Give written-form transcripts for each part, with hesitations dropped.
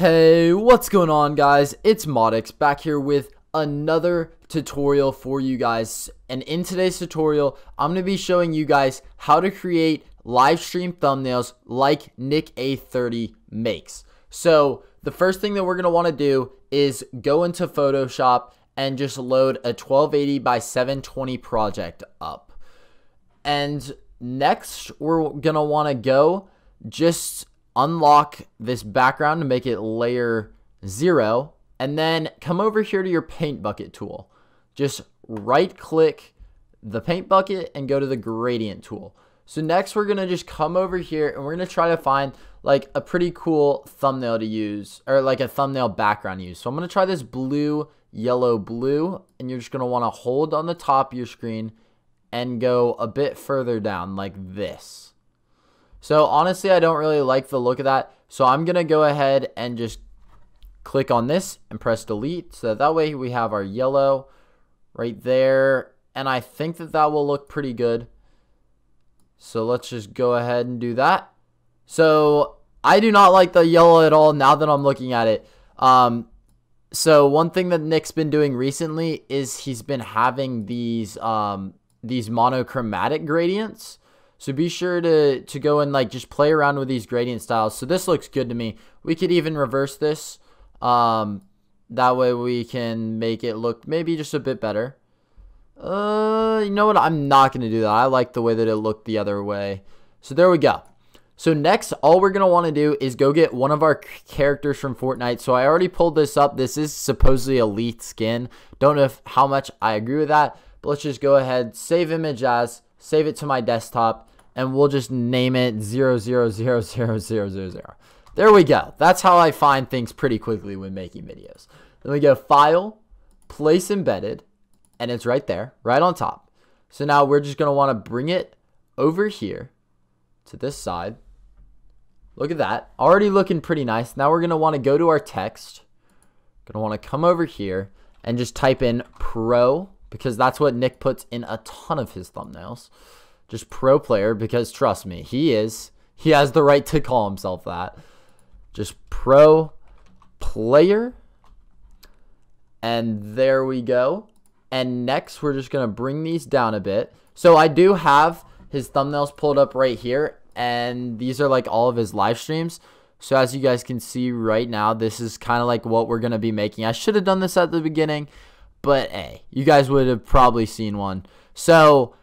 Hey, what's going on, guys? It's Modix back here with another tutorial for you guys. And in today's tutorial, I'm going to be showing you guys how to create live stream thumbnails like Nick Eh 30 makes. So the first thing that we're going to want to do is go into Photoshop and just load a 1280 by 720 project up. And next, we're going to want to go just unlock this background to make it layer 0, and then come over here to your paint bucket tool. Just right click the paint bucket and go to the gradient tool. So next we're gonna just come over here and we're gonna try to find like a pretty cool thumbnail to use, or like a thumbnail background to use. So I'm gonna try this blue, yellow, blue, and you're just gonna wanna hold on the top of your screen and go a bit further down like this. So honestly, I don't really like the look of that. So I'm going to go ahead and just click on this and press delete. So that way we have our yellow right there. And I think that that will look pretty good. So let's just go ahead and do that. So I do not like the yellow at all now that I'm looking at it. So one thing that Nick's been doing recently is he's been having these monochromatic gradients. So be sure to go and like just play around with these gradient styles. So this looks good to me. We could even reverse this. That way we can make it look maybe just a bit better. You know what? I'm not going to do that. I like the way that it looked the other way. So there we go. So next, all we're going to want to do is go get one of our characters from Fortnite. So I already pulled this up. This is supposedly elite skin. Don't know how much I agree with that. But let's just go ahead, save image as, save it to my desktop. And we'll just name it 0000000. There we go. That's how I find things pretty quickly when making videos. Then we go File, Place Embedded, and it's right there, right on top. So now we're just going to want to bring it over here to this side. Look at that. Already looking pretty nice. Now we're going to want to go to our text. Going to want to come over here and just type in pro, because that's what Nick puts in a ton of his thumbnails. Just pro player, because trust me, he has the right to call himself that. Just pro player. And there we go. And next we're just gonna bring these down a bit. So I do have his thumbnails pulled up right here, and these are like all of his live streams. So as you guys can see right now, this is kind of like what we're gonna be making. I should have done this at the beginning, but hey, you guys would have probably seen one. So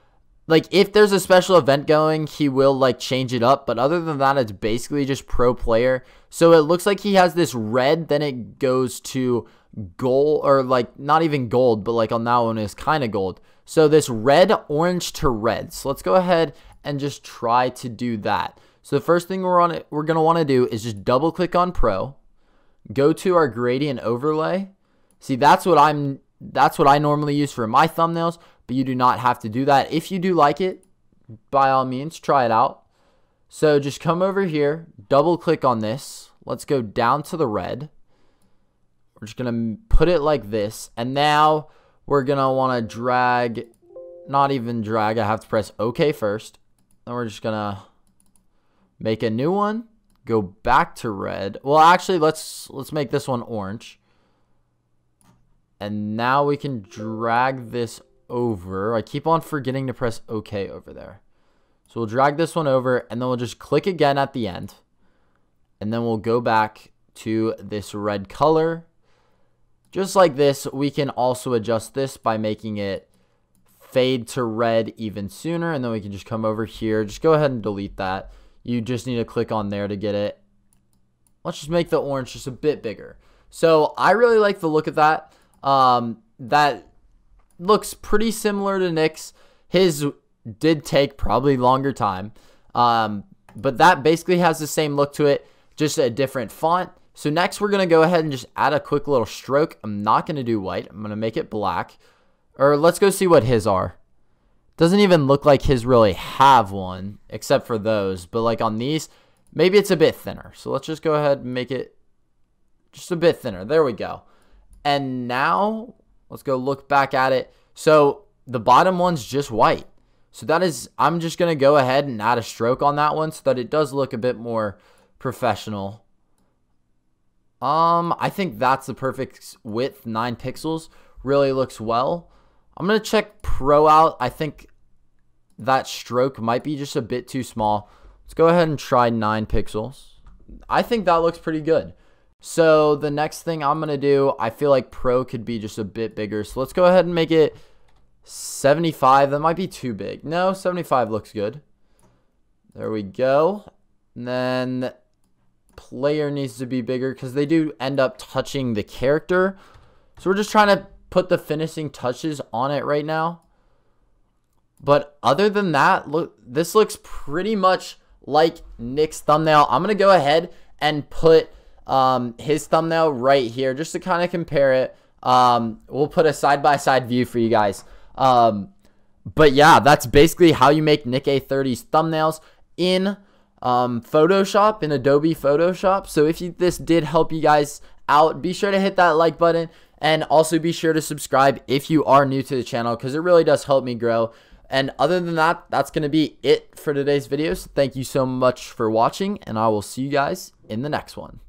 like if there's a special event going, he will like change it up. But other than that, it's basically just pro player. So it looks like he has this red, then it goes to gold, or like not even gold, but like on that one is kind of gold. So this red, orange to red. So let's go ahead and just try to do that. So the first thing we're gonna want to do is just double click on pro, go to our gradient overlay. See, that's what I normally use for my thumbnails. But you do not have to do that. If you do like it, by all means, try it out. So just come over here, double click on this. Let's go down to the red. We're just going to put it like this. And now we're going to want to drag, not even drag, I have to press OK first. And we're just going to make a new one, go back to red. Well, actually, let's make this one orange. And now we can drag this over. I keep on forgetting to press OK over there. So we'll drag this one over, and then we'll just click again at the end, and then we'll go back to this red color. Just like this, we can also adjust this by making it fade to red even sooner, and then we can just come over here. Just go ahead and delete that. You just need to click on there to get it. Let's just make the orange just a bit bigger. So I really like the look of that. That looks pretty similar to Nick's. His did take probably longer time, but that basically has the same look to it, just a different font. So next we're going to go ahead and just add a quick little stroke. I'm not going to do white. I'm going to make it black, or let's go see what his are. Doesn't even look like his really have one except for those, but like on these, maybe it's a bit thinner. So let's just go ahead and make it just a bit thinner. There we go. And now let's go look back at it. So the bottom one's just white. So that is, I'm just going to go ahead and add a stroke on that one so that it does look a bit more professional. I think that's the perfect width, 9 pixels. Really looks well. I'm gonna check Pro out. I think that stroke might be just a bit too small. Let's go ahead and try 9 pixels. I think that looks pretty good. So the next thing I'm gonna do, I feel like Pro could be just a bit bigger. So let's go ahead and make it 75. That might be too big. No, 75 looks good. There we go. And then player needs to be bigger because they do end up touching the character. So we're just trying to put the finishing touches on it right now. But other than that, look, this looks pretty much like Nick's thumbnail. I'm going to go ahead and put his thumbnail right here just to kind of compare it. We'll put a side-by-side view for you guys. But yeah, that's basically how you make Nick Eh 30's thumbnails in Photoshop, in Adobe Photoshop. So if this did help you guys out, be sure to hit that like button. And also be sure to subscribe if you are new to the channel, because it really does help me grow. And other than that, that's going to be it for today's video. So thank you so much for watching, and I will see you guys in the next one.